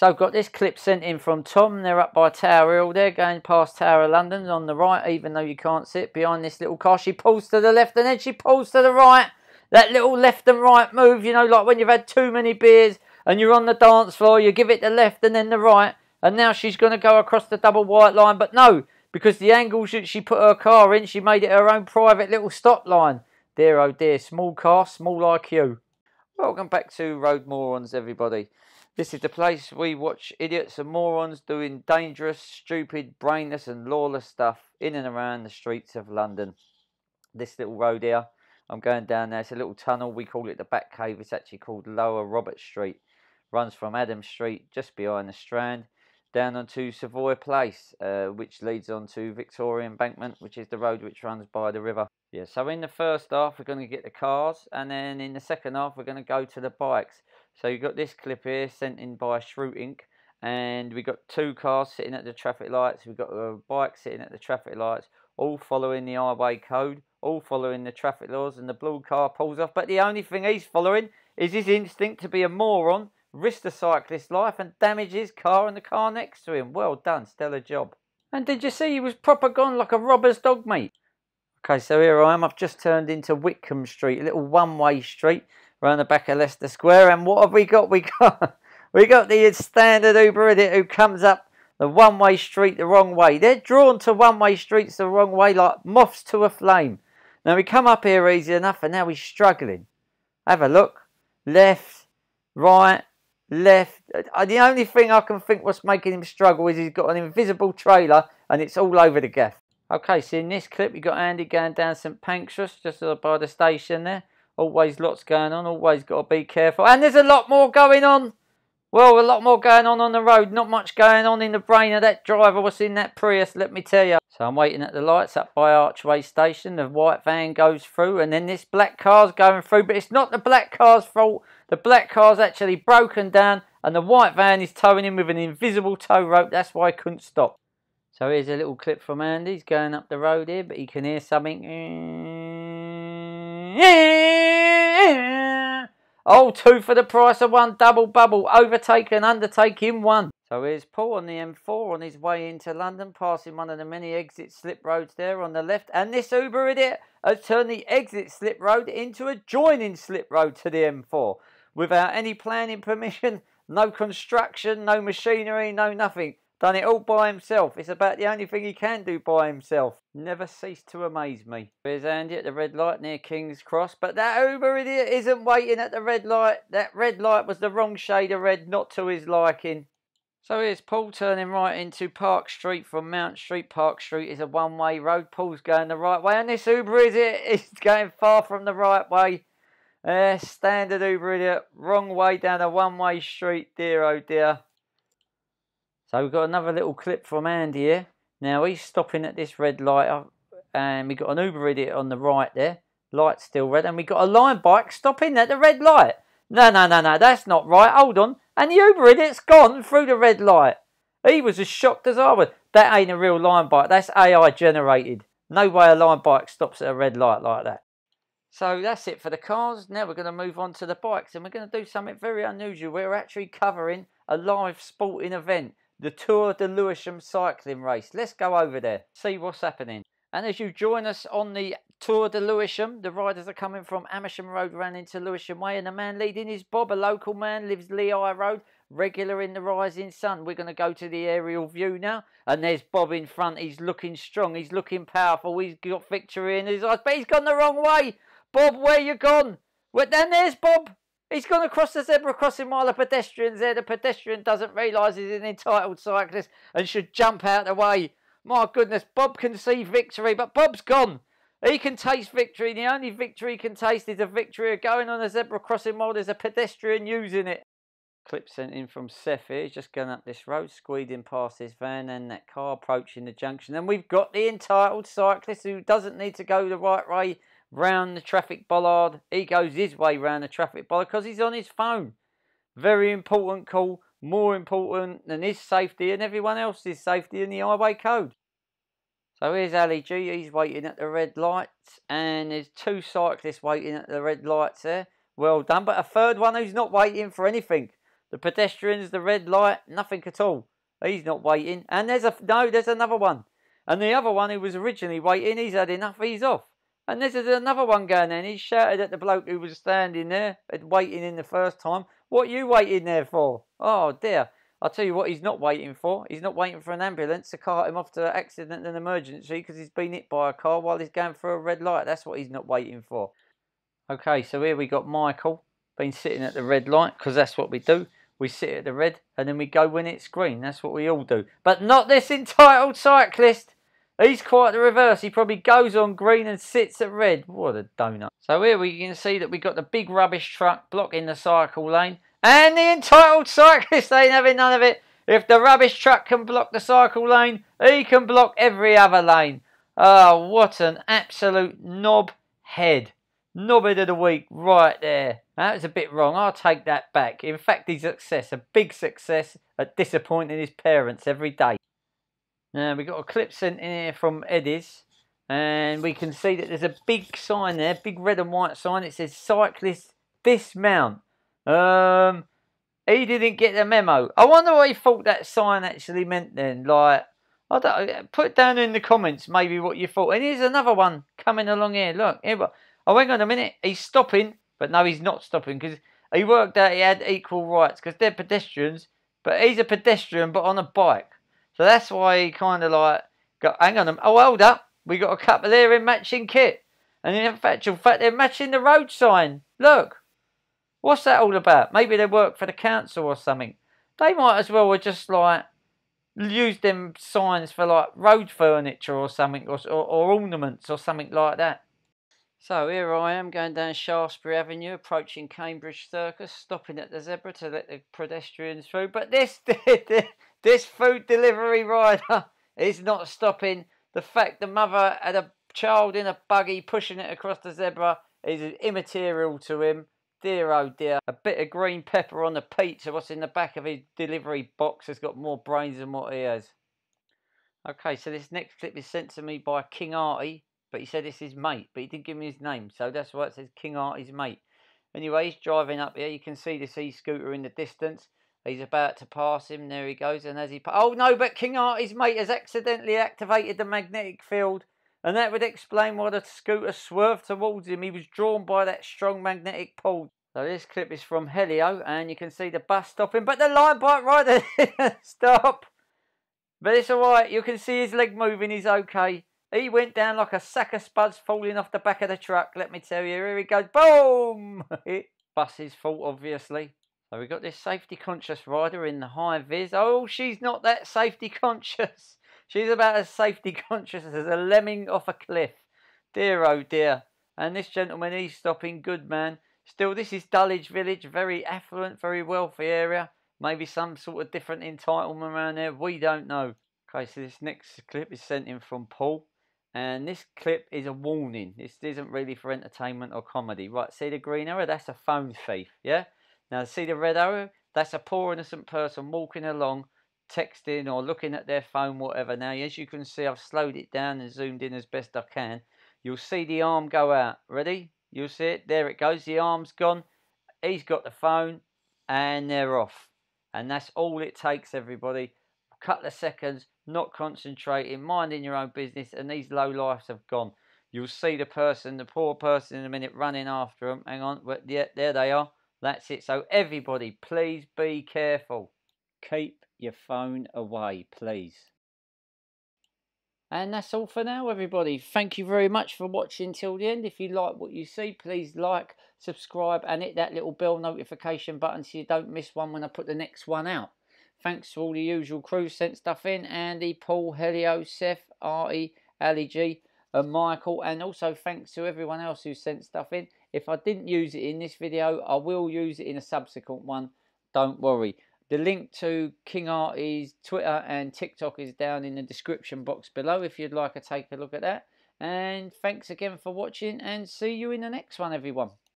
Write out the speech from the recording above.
So I've got this clip sent in from Tom. They're up by Tower Hill. They're going past Tower of London on the right, even though you can't see it, behind this little car. She pulls to the left and then she pulls to the right. That little left and right move, you know, like when you've had too many beers and you're on the dance floor, you give it the left and then the right. And now she's going to go across the double white line. But no, because the angle she put her car in, she made it her own private little stop line. Dear oh dear, small car, small IQ. Welcome back to Road Morons, everybody. This is the place we watch idiots and morons doing dangerous, stupid, brainless and lawless stuff in and around the streets of London. This little road here, I'm going down there, it's a little tunnel, we call it the Back Cave, it's actually called Lower Robert Street. Runs from Adam Street, just behind the Strand, down onto Savoy Place, which leads onto Victoria Embankment, which is the road which runs by the river. Yeah, so in the first half we're going to get the cars, and then in the second half we're going to go to the bikes. So you've got this clip here sent in by Shroot Inc, and we've got two cars sitting at the traffic lights, we've got a bike sitting at the traffic lights, all following the highway code, all following the traffic laws, and the blue car pulls off, but the only thing he's following is his instinct to be a moron, risk the cyclist life and damage his car and the car next to him. Well done, stellar job. And did you see he was proper gone like a robber's dog, mate? Okay, so here I am, I've just turned into Whitcomb Street, a little one-way street around the back of Leicester Square, and what have we got? We got the standard Uber idiot who comes up the one-way street the wrong way. They're drawn to one-way streets the wrong way like moths to a flame. Now we come up here easy enough and now he's struggling. Have a look. Left, right, left. The only thing I can think what's making him struggle is he's got an invisible trailer and it's all over the gaff. Okay, so in this clip you got Andy going down St. Pancras, just by the station there. Always lots going on, always got to be careful. And there's a lot more going on. Well, a lot more going on the road. Not much going on in the brain of that driver. What's in that Prius, let me tell you. So I'm waiting at the lights up by Archway Station. The white van goes through and then this black car's going through. But it's not the black car's fault. The black car's actually broken down and the white van is towing him with an invisible tow rope. That's why he couldn't stop. So here's a little clip from Andy. He's going up the road here, but he can hear something. Oh, two for the price of one, double bubble, overtake and undertake in one. So here's Paul on the M4 on his way into London, passing one of the many exit slip roads there on the left. And this Uber idiot has turned the exit slip road into a joining slip road to the M4. Without any planning permission, no construction, no machinery, no nothing. Done it all by himself. It's about the only thing he can do by himself. Never ceased to amaze me. There's Andy at the red light near King's Cross. But that Uber idiot isn't waiting at the red light. That red light was the wrong shade of red, not to his liking. So here's Paul turning right into Park Street from Mount Street. Park Street is a one-way road. Paul's going the right way. And this Uber idiot is going far from the right way. Standard Uber idiot. Wrong way down a one-way street. Dear oh dear. So we've got another little clip from Andy here. Now he's stopping at this red light and we've got an Uber idiot on the right there. Light's still red and we've got a line bike stopping at the red light. No, that's not right, hold on. And the Uber idiot's gone through the red light. He was as shocked as I was. That ain't a real line bike, that's AI generated. No way a line bike stops at a red light like that. So that's it for the cars. Now we're going to move on to the bikes and we're going to do something very unusual. We're actually covering a live sporting event. The Tour de Lewisham cycling race. Let's go over there, see what's happening. And as you join us on the Tour de Lewisham, the riders are coming from Amersham Road, ran into Lewisham Way, and the man leading is Bob, a local man, lives Lehigh Road, regular in the Rising Sun. We're going to go to the aerial view now, and there's Bob in front. He's looking strong, he's looking powerful, he's got victory in his eyes, but he's gone the wrong way. Bob, where you gone? Well, then there's Bob. He's gone across the zebra crossing while the pedestrian's there. The pedestrian doesn't realise he's an entitled cyclist and should jump out of the way. My goodness, Bob can see victory, but Bob's gone. He can taste victory. The only victory he can taste is a victory of going on a zebra crossing while there's a pedestrian using it. Clip sent in from Seth here. He's just going up this road, squeezing past his van and that car approaching the junction. And we've got the entitled cyclist who doesn't need to go the right way round the traffic bollard. He goes his way round the traffic bollard because he's on his phone. Very important call, more important than his safety and everyone else's safety in the highway code. So here's Ali G, he's waiting at the red lights and there's two cyclists waiting at the red lights there. Well done, but a third one who's not waiting for anything. The pedestrians, the red light, nothing at all. He's not waiting. And there's another one. And the other one who was originally waiting, he's had enough, he's off. And this is another one going in. He shouted at the bloke who was standing there and waiting in the first time. What are you waiting there for? Oh dear. I'll tell you what he's not waiting for. He's not waiting for an ambulance to cart him off to an accident and emergency because he's been hit by a car while he's going through a red light. That's what he's not waiting for. Okay, so here we got Michael been sitting at the red light because that's what we do. We sit at the red and then we go when it's green. That's what we all do. But not this entitled cyclist. He's quite the reverse. He probably goes on green and sits at red. What a donut. So here we can see that we got the big rubbish truck blocking the cycle lane. And the entitled cyclist ain't having none of it. If the rubbish truck can block the cycle lane, he can block every other lane. Oh, what an absolute knobhead. Knobhead of the week right there. That was a bit wrong. I'll take that back. In fact, he's a success. A big success at disappointing his parents every day. Now, we've got a clip sent in here from Eddie's. And we can see that there's a big sign there. Big red and white sign. It says, cyclist dismount. He didn't get the memo. I wonder what he thought that sign actually meant then. Like, I don't, put down in the comments maybe what you thought. And here's another one coming along here. Look, here, oh, hang on a minute. He's stopping. But no, he's not stopping because he worked out he had equal rights because they're pedestrians. But he's a pedestrian but on a bike. So that's why he kind of like, got, hang on, oh, hold up. We got a couple there in matching kit. And in actual fact, they're matching the road sign. Look. What's that all about? Maybe they work for the council or something. They might as well have just like used them signs for like road furniture or something or ornaments or something like that. So here I am going down Shaftesbury Avenue, approaching Cambridge Circus, stopping at the zebra to let the pedestrians through. But this food delivery rider is not stopping. The fact the mother had a child in a buggy pushing it across the zebra is immaterial to him. Dear oh dear, a bit of green pepper on the pizza, what's in the back of his delivery box has got more brains than what he has. Okay, so this next clip is sent to me by King Artie, but he said it's his mate, but he didn't give me his name, so that's why it says King Artie's mate. Anyway, he's driving up here, you can see this e-scooter in the distance, he's about to pass him, there he goes, and as he oh no, but King Artie's mate has accidentally activated the magnetic field. And that would explain why the scooter swerved towards him. He was drawn by that strong magnetic pull. So this clip is from Helio, and you can see the bus stopping. But the line bike rider didn't stop. But it's alright, you can see his leg moving, he's okay. He went down like a sack of spuds falling off the back of the truck, let me tell you. Here he goes, boom! Bus's fault, obviously. So we got this safety conscious rider in the high vis. Oh, she's not that safety conscious. She's about as safety conscious as a lemming off a cliff. Dear oh dear. And this gentleman, he's stopping, good man. Still, this is Dulwich Village, very affluent, very wealthy area. Maybe some sort of different entitlement around there, we don't know. Okay, so this next clip is sent in from Paul. And this clip is a warning. This isn't really for entertainment or comedy. Right, see the green arrow? That's a phone thief, yeah? Now, see the red arrow? That's a poor innocent person walking along, texting or looking at their phone, whatever. Now, as you can see, I've slowed it down and zoomed in as best I can. You'll see the arm go out. Ready? You'll see it. There it goes. The arm's gone. He's got the phone and they're off. And that's all it takes, everybody. A couple of seconds, not concentrating, minding your own business, and these low lifes have gone. You'll see the person, the poor person in a minute running after them. Hang on. Yeah, there they are. That's it. So everybody, please be careful. Keep your phone away, please. And that's all for now, everybody. Thank you very much for watching till the end. If you like what you see, please like, subscribe, and hit that little bell notification button so you don't miss one when I put the next one out. Thanks to all the usual crew sent stuff in: Andy, Paul, Helio, Seth, Artie, Ali G, and Michael. And also thanks to everyone else who sent stuff in. If I didn't use it in this video, I will use it in a subsequent one. Don't worry. The link to King Artie's Twitter and TikTok is down in the description box below if you'd like to take a look at that. And thanks again for watching and see you in the next one, everyone.